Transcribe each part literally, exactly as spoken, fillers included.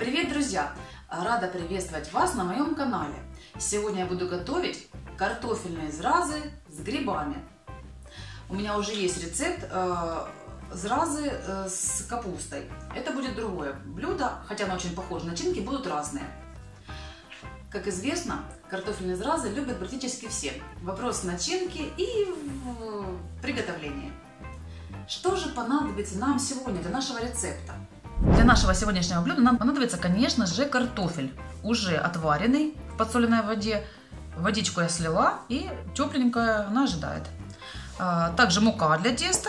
Привет, друзья! Рада приветствовать вас на моем канале. Сегодня я буду готовить картофельные зразы с грибами. У меня уже есть рецепт э, зразы э, с капустой. Это будет другое блюдо, хотя оно очень похоже, начинки будут разные. Как известно, картофельные зразы любят практически все. Вопрос начинки и в приготовлении. Что же понадобится нам сегодня для нашего рецепта? Для нашего сегодняшнего блюда нам понадобится, конечно же, картофель, уже отваренный в подсоленной воде. Водичку я слила, и тепленькая она ожидает. Также мука для теста,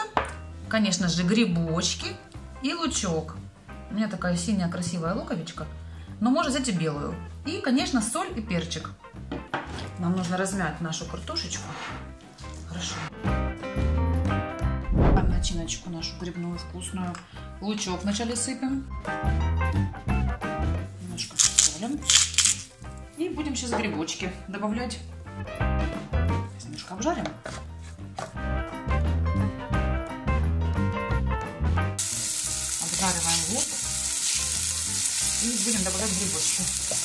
конечно же, грибочки и лучок. У меня такая синяя красивая луковичка, но можно взять и белую. И, конечно, соль и перчик. Нам нужно размять нашу картошечку. Хорошо. Начиночку нашу грибную вкусную. Лучок вначале сыпем. Немножко солим. И будем сейчас грибочки добавлять. Сейчас немножко обжарим. Обжариваем лук. И будем добавлять грибочки.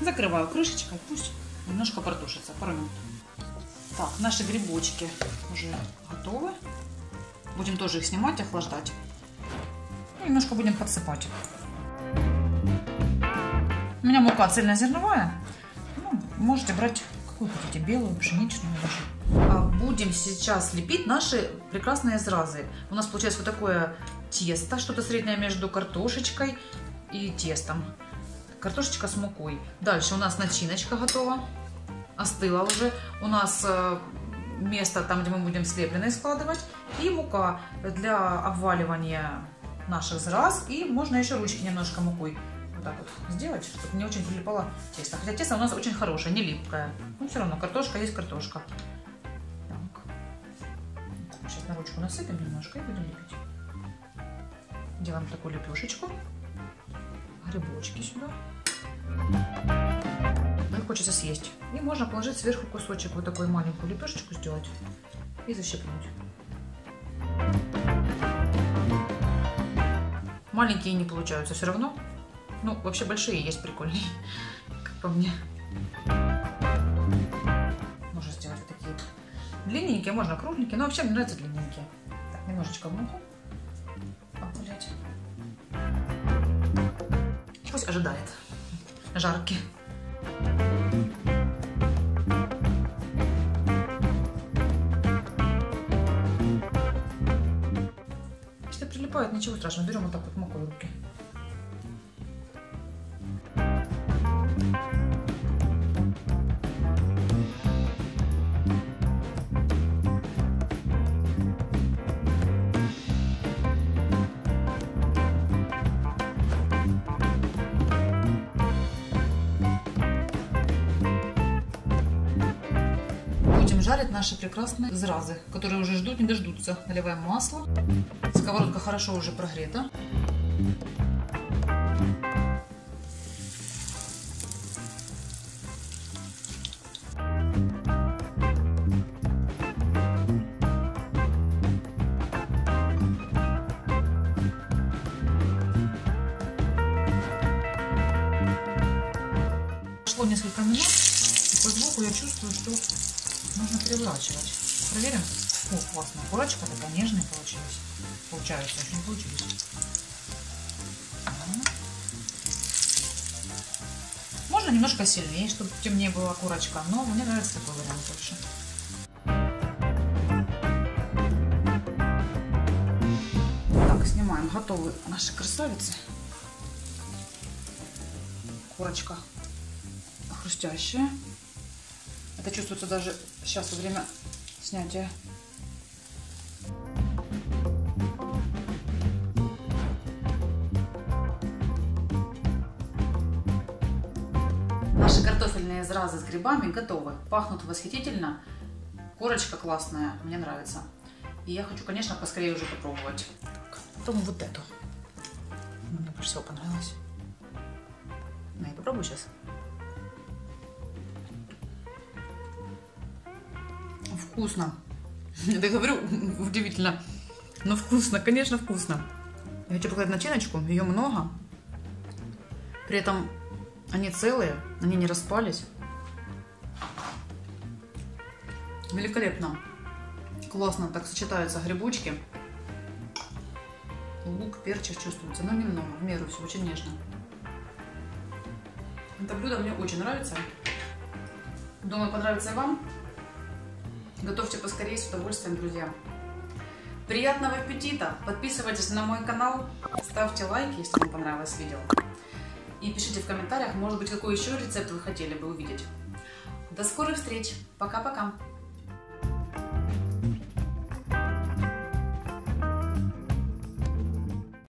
Закрываю крышечкой, пусть немножко протушится, пару минут. Так, наши грибочки уже готовы. Будем тоже их снимать, охлаждать. И немножко будем подсыпать. У меня мука цельнозерновая. Ну, можете брать какую хотите, белую, пшеничную. Будем сейчас лепить наши прекрасные зразы. У нас получается вот такое тесто, что-то среднее между картошечкой и тестом. Картошечка с мукой. Дальше у нас начиночка готова. Остыла уже. У нас место там, где мы будем слепленные складывать. И мука для обваливания наших зраз. И можно еще ручки немножко мукой вот так вот сделать, чтобы не очень прилипало тесто. Хотя тесто у нас очень хорошее, не липкое. Но все равно картошка есть картошка. Так. Сейчас на ручку насыпем немножко и будем лепить. Делаем такую лепешечку. Грибочки сюда. Их хочется съесть. И можно положить сверху кусочек, вот такую маленькую лепешечку сделать и защипнуть. Маленькие не получаются все равно. Ну, вообще большие есть прикольные, как по мне. Можно сделать вот такие длинненькие, можно кругленькие, но вообще мне нравятся длинненькие. Так, немножечко муку обгулять. Пусть ожидает жарки. Если прилипает, ничего страшного. Берем вот так вот мокрые руки. Жарят наши прекрасные зразы, которые уже ждут, не дождутся. Наливаем масло. Сковородка хорошо уже прогрета. Прошло несколько минут, и по звуку я чувствую, что нужно переворачивать. Проверим. О, классная корочка, такая нежная получилась. Получается, очень получились. Можно немножко сильнее, чтобы темнее была курочка, но мне нравится такой вариант больше. Так, снимаем. Готовы наши красавицы. Курочка хрустящая. Это чувствуется даже сейчас во время снятия. Наши картофельные зразы с грибами готовы. Пахнут восхитительно. Корочка классная, мне нравится. И я хочу, конечно, поскорее уже попробовать. Так, потом вот эту. Мне больше всего понравилось. Ну и попробую сейчас. Вкусно. Я говорю, удивительно. Но вкусно, конечно, вкусно. Я хочу показать начиночку, ее много. При этом они целые, они не распались. Великолепно. Классно так сочетаются грибочки. Лук, перчик чувствуется, но немного, в меру, все очень нежно. Это блюдо мне очень нравится. Думаю, понравится и вам. Готовьте поскорее, с удовольствием, друзья. Приятного аппетита! Подписывайтесь на мой канал, ставьте лайки, если вам понравилось видео. И пишите в комментариях, может быть, какой еще рецепт вы хотели бы увидеть. До скорых встреч! Пока-пока!